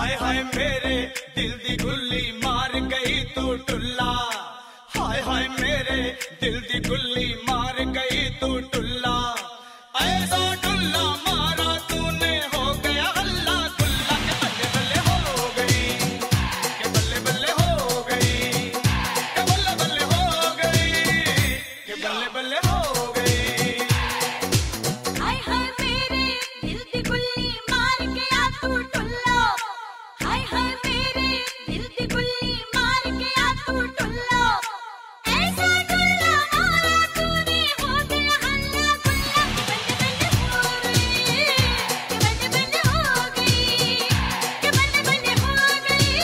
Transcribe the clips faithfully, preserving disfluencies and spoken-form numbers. हाय हाय मेरे दिल दी गुल्ली मार गई तू टुल्ला, हाय हाय मेरे दिल दी गुल्ली मार गई तू टुल्ला। ऐसा टुल्ला मारा तूने हो गया हल्ला गुल्ला, के बल्ले बल्ले हो गई, के बल्ले बल्ले हो गई, के बल्ले बल्ले हो गई, के बल्ले बल्ले हो गई। हाय हाय मेरे दिल दी गुल्ली मार गया तू टुल्ला, हाय हाय मेरे दिल दी गुल्ली मार गया तू टुल्ला। ऐसा टुल्ला मारा तूने हो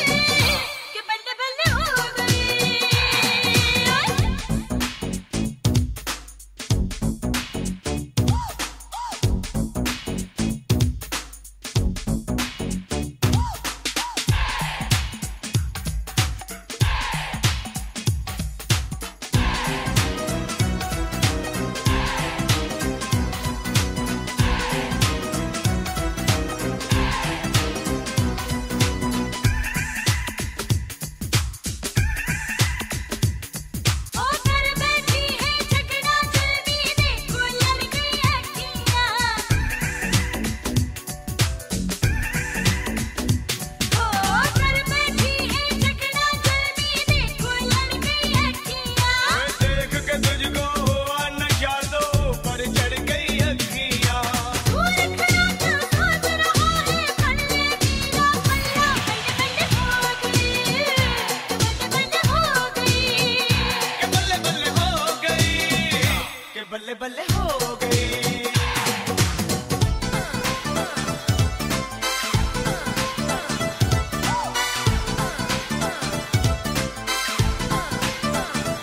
गया हल्ला गुल्ला, के बल्ले बल्ले हो गई, के बल्ले बल्ले हो गई, के बल्ले बल्ले हो गई, के बल्ले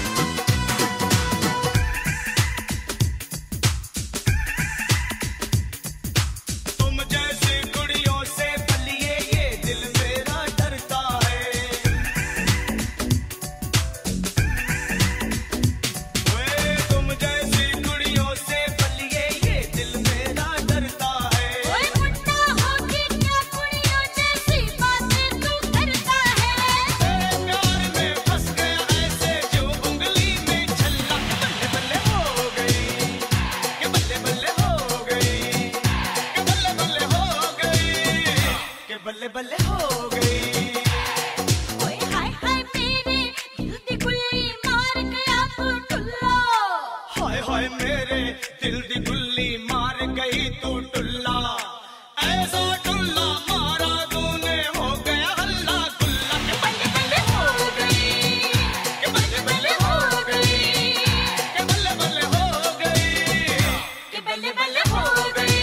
बल्ले हो गई। ओ घर बैठी है चकना चलनी, देखो लड़की अखियां। ओ घर बैठी है चकना चलनी, देखो लड़की अखियां। देख के तुझको हुआ नशा तो पर चढ़ गई अखियां। फूल खड़ा तो सोच रहा है बल्ले तेरा बल्ला, बल्ले बल्ले हो गई, के बल्ले बल्ले हो गई, के बल्ले बल्ले हो गई। तुम जैसी कुड़ियों से बलिए ये दिल मेरा डरता है। ओए तुम जैसी कुड़ियों से बलिए ये दिल मेरा डरता है। ओए मुन्ना होके क्या कुड़ियों जैसी बातें तू करता है। तेरे प्यार में फंस गया ऐसे जो उंगली में छल्ला, के बल्ले बल्ले हो गई, के बल्ले बल्ले हो गई, के बल्ले बल्ले हो गई, के बल्ले बल्ले हो गई। ओए हाय हाय मेरे दिल दी गुल्ली मार गया तू टुल्ला, हाय हाय मेरे दिल दी गुल्ली मार गई तू टुल्ला। ऐसा टुल्ला मारा तूने हो गया हल्ला गुल्ला, के बल्ले बल्ले हो गई, के बल्ले बल्ले हो गई, के बल्ले बल्ले हो गई, के बल्ले बल्ले हो गई।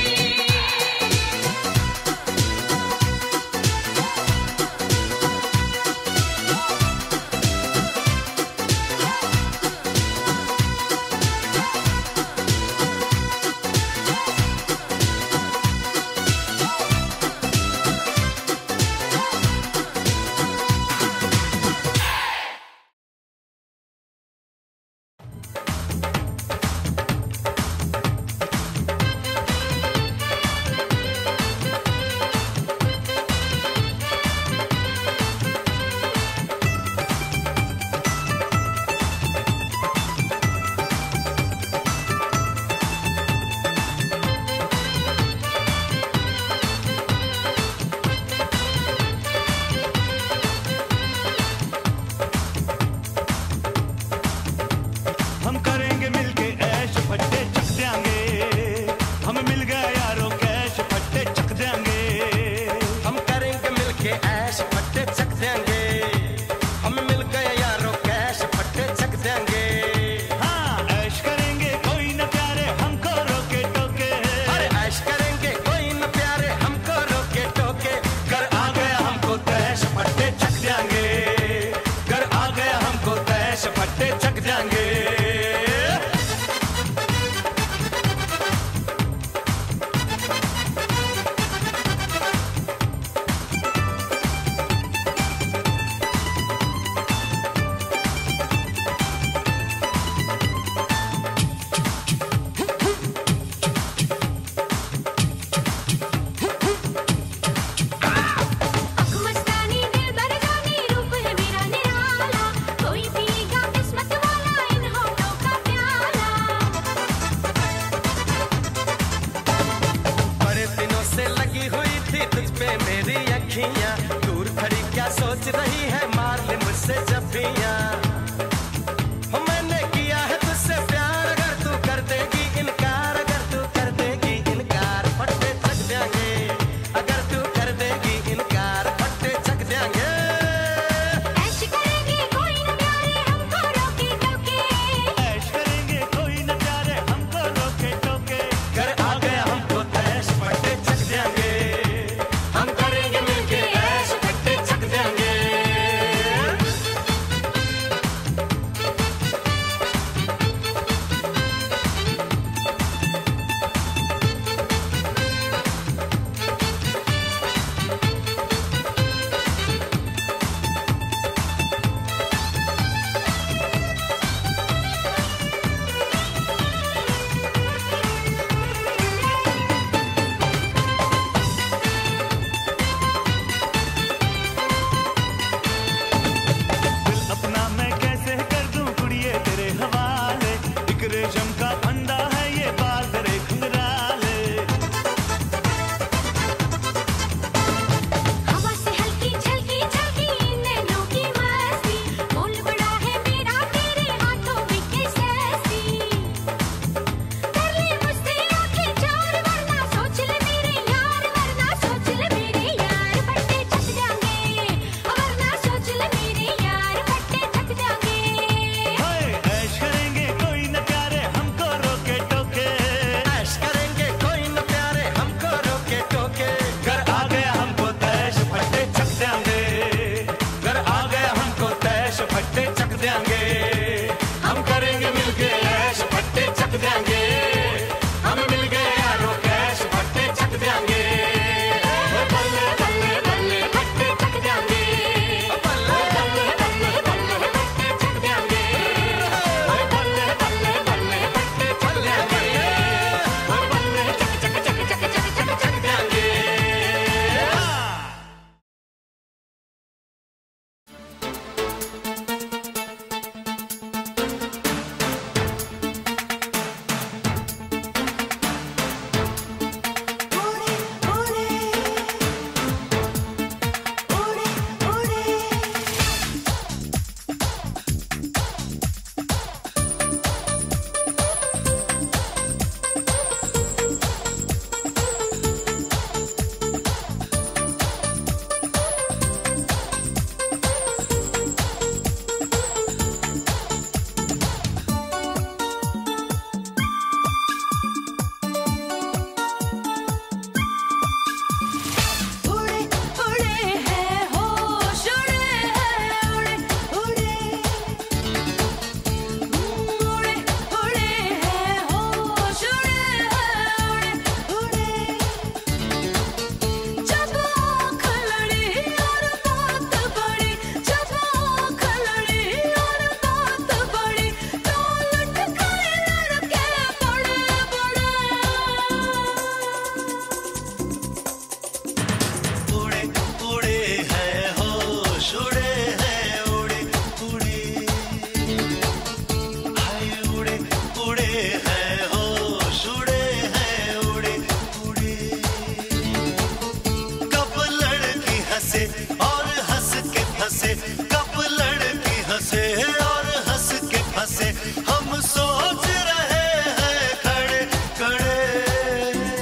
हंसे और हंस के फंसे, कब लड़की हंसे और हंस के फंसे, हम सोच रहे हैं खड़े खड़े।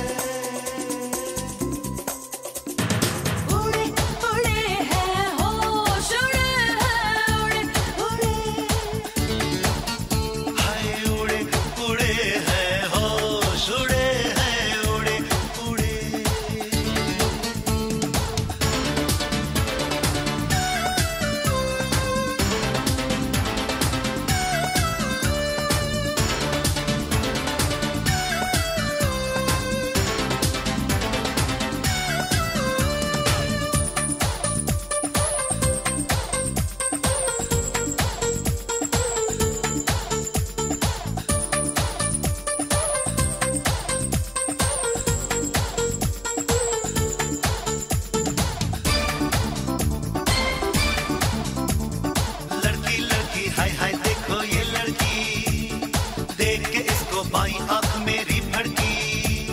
उड़े उड़े हैं होश उड़े हैं उड़े उड़े, हाय उड़े उड़े हैं होश उड़े। बाई आंख मेरी भड़की,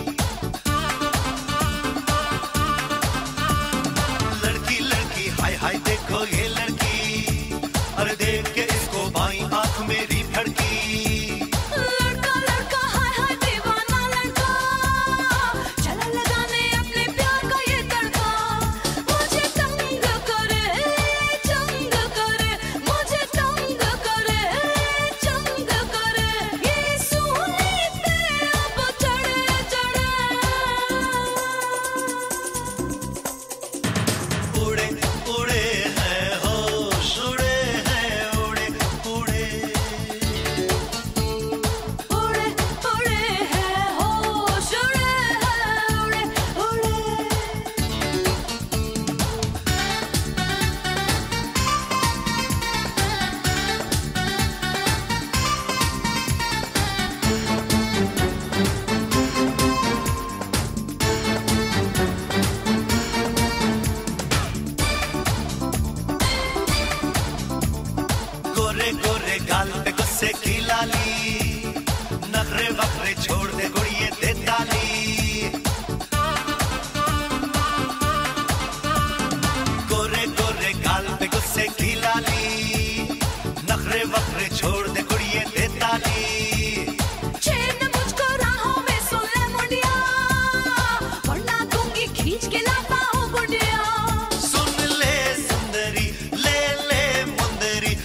लड़की लड़की हाय हाय देखो ये लड़की, अरे देख के इसको बाई आंख मेरी भड़की। लड़का लड़का हाय हाय दीवाना लड़का, चला लगाने अपने प्यार का ये तड़का, मुझे तंग करे चंग करे, मुझे तंग करे चंग करे, ये सुन गोरे गाल पे गुस्से की लाली, नखरे वखरे छोड़ दे गुड़िये दे ताली। गोरे गोरे गाल पे गुस्से की लाली, नखरे वखरे छोड़ दे गुड़िये दे ताली। छेड़ मुझको राहों में सुन ले मुंडिया, वरना दूंगी खींच के ला पाऊं गुड़िया। सुन ले सुंदरी ले ले मुंदरी,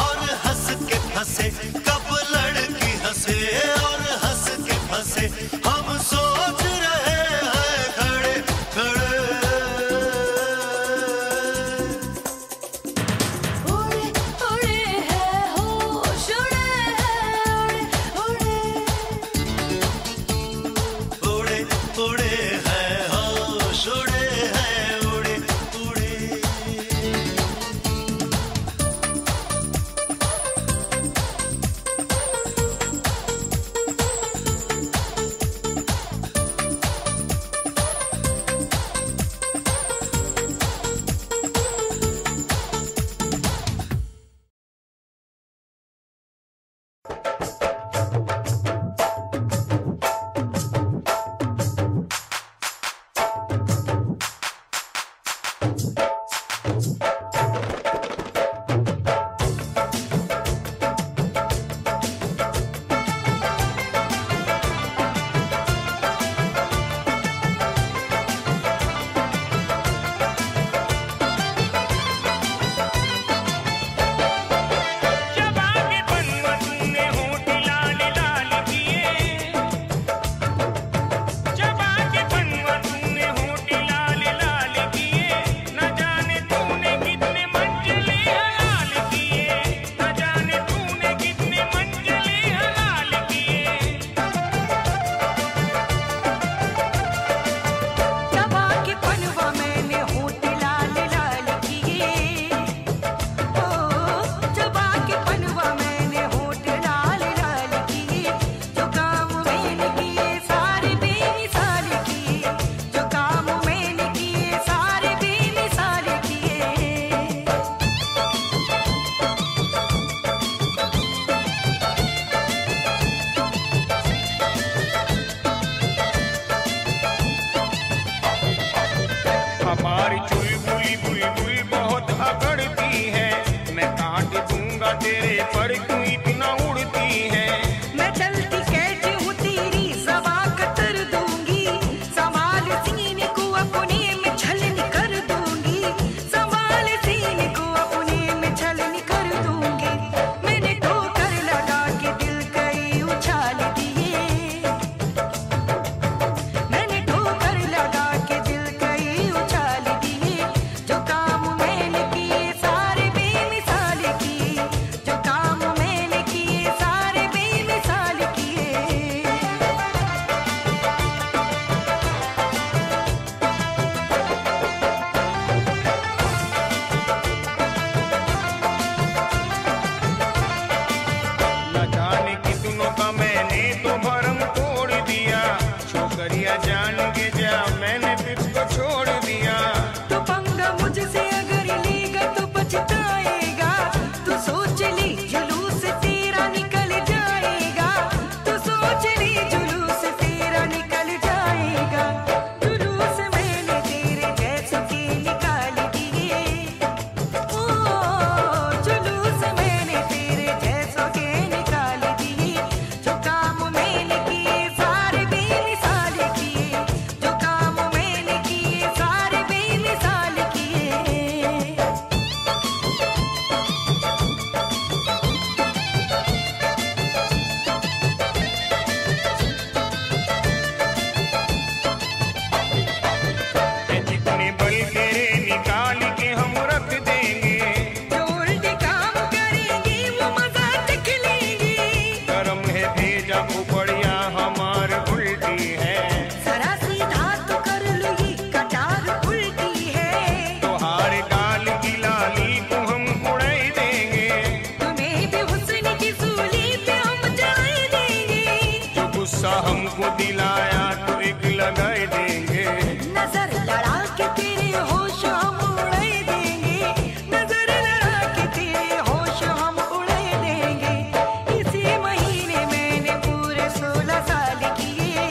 और हंस के फंसे, कब लड़की हंसे और हंस के फंसे, हम सोच रहे हैं खड़े खड़े। उड़े उड़े हैं होश उड़े हैं उड़े उड़े, उड़े उड़े हैं होश उड़े हैं उड़े उड़े। चुल बुई बुई बुई बहुत अकड़ती है, मैं काट दूंगा तेरे पर कोई बिना उड़ती है। मैं चलती कैसे हूँ तेरी सवा कतर दूंगी, संभाल सीने को अपने में छलनी कर दूंगी, संभाल सीने को अपने में छलनी कर दूंगी। मैंने ठोकर लगा के दिल कई उछाल दिए, मैंने ठोकर लगा के दिल कई उछाल दिए। जो काम मैंने किए सारे बेमिसाल किए, जो काम मैंने किए सारे बेमिसाल किए। न जाने कितनों का मैंने तो भरम तोड़ दिया, छोकरिया जान के जा मैंने तुझको छोड़ दिया। तो पंगा मुझसे अगर लेगा तो पछताएगा, तू सोच ले जुलूस तेरा निकल जाएगा, तू सोच ले जुलूस तेरा निकल जाएगा। जुलूस मैंने तेरे जैसे के निकाल दिए, ओ जुलूस मैंने तेरे जैसे के निकाल दिए। जो काम मैंने किए सारे बेमिसाल किए, जो काम मैंने किए सारे बेमिसाल किए। मैं जितने बल तेरे निकाल के हम रख देंगे, जो उल्टे काम करेंगे वो मजाक खिलेंगे। करम है भेजा उपड़िया हमार उल्टी है, जरा सीधा तो कर लो ये कटार उल्टी है। तोहार गाल की लाली को हम उड़ाई देंगे, तुम्हें भी हुस्न की सूली पे हम जलाई देंगे। जो गुस्सा हमको दिलाया तो एक लगाए देंगे, नजर लड़ा के तेरे होश हम उड़ाई देंगे, नजर लड़ा के तेरे होश हम उड़ाई देंगे। इसी महीने मैंने पूरे सोलह साल किए,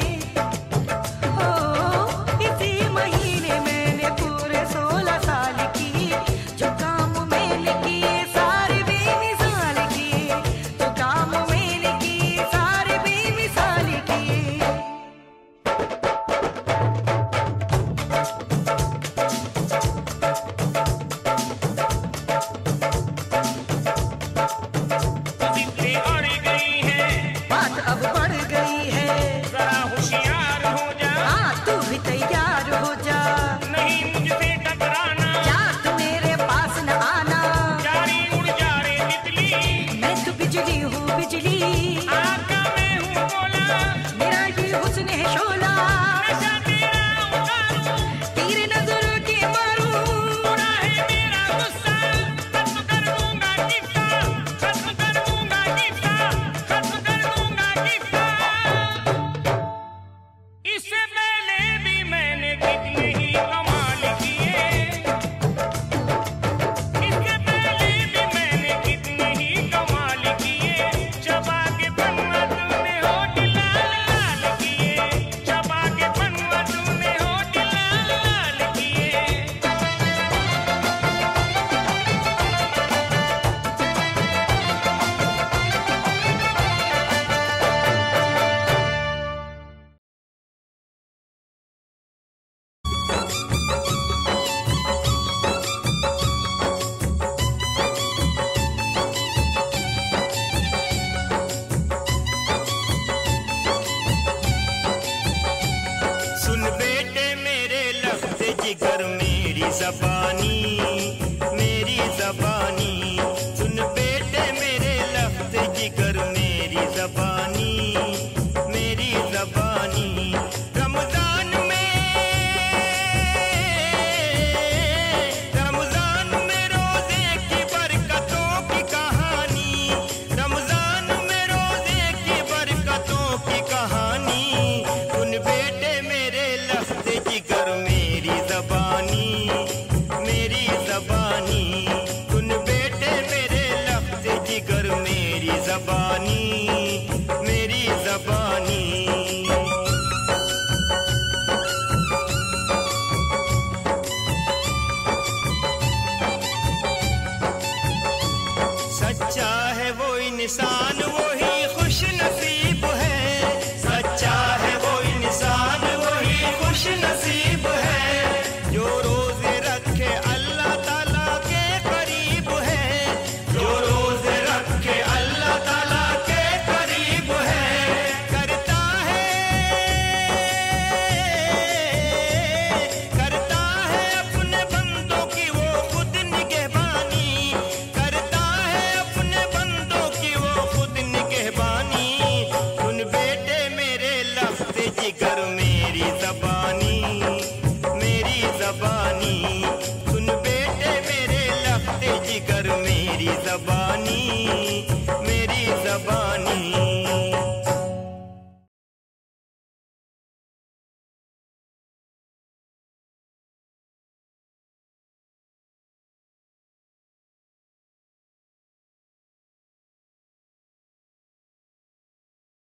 ओ इसी महीने मैंने पूरे सोलह साल किए। जो काम मैंने किए सारे बेमिसाल किए, जो काम मैंने किए सारे बेमिसाल किए। जितनी अड़ गई है बात अब बढ़ गई है, जरा होशियार हो जा, हाँ तू भी तैयार हो जा। नहीं मुझसे टकराना, जा तू मेरे पास न आना, जा रे उड़ जा रे तितली, मैं तो बिजली हूँ बिजली, आका मैं हूँ गोला, मेरा ये हुस्न है शोला। नशा तेरा उतारूं, तेरे नजरों के मारूं, बुरा है मेरा गुस्सा, खत्म कर दूंगा किस्सा, खत्म कर दूंगा किस्सा, खत्म कर दूंगा किस्सा। इससे पहले भी मैंने कितने ही कमाल किए, इससे पहले भी मैंने कितने ही कमाल किए। चबा के बनवा तूने होठ लाल लाल किए, चबा के बनवा तूने होठ लाल लाल किए। सुन बेटे मेरे लफ्ज़ जिगर मेरी ज़बानी, मेरी ज़बानी। सुन बेटे मेरे लफ्ज़ जिगर मेरी ज़बानी, मेरी ज़बानी। रमज़ान में रमज़ान में रोज़े की बरकतों की कहानी, रमज़ान में रोज़े की बरकतों की कहानी। सुन बेटे मेरे लफ्ज़ जिगर मेरी ज़बानी, मेरी ज़बानी। दस्ते जिगर मेरी जबानी, मेरी जबानी सुन बेटे मेरे लफ्ते जिगर मेरी जबानी, मेरी जबानी।